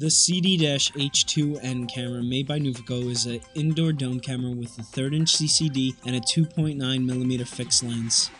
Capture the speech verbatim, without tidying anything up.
The C D H two N camera made by Nuvico is an indoor dome camera with a third inch C C D and a two point nine millimeter fixed lens.